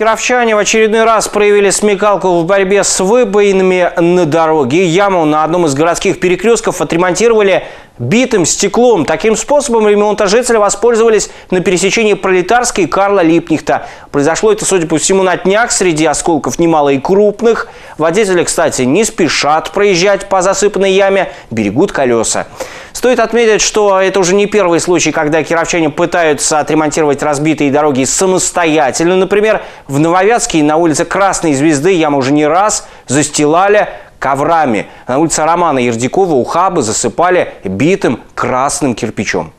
Кировчане в очередной раз проявили смекалку в борьбе с выбоинами на дороге. Яму на одном из городских перекрестков отремонтировали битым стеклом. Таким способом ремонта жители воспользовались на пересечении Пролетарской и Карла Либкнехта. Произошло это, судя по всему, на днях. Среди осколков немало и крупных. Водители, кстати, не спешат проезжать по засыпанной яме, берегут колеса. Стоит отметить, что это уже не первый случай, когда кировчане пытаются отремонтировать разбитые дороги самостоятельно. Например, в Нововятске на улице Красной Звезды яму уже не раз застилали коврами. На улице Романа Ердякова ухабы засыпали битым красным кирпичом.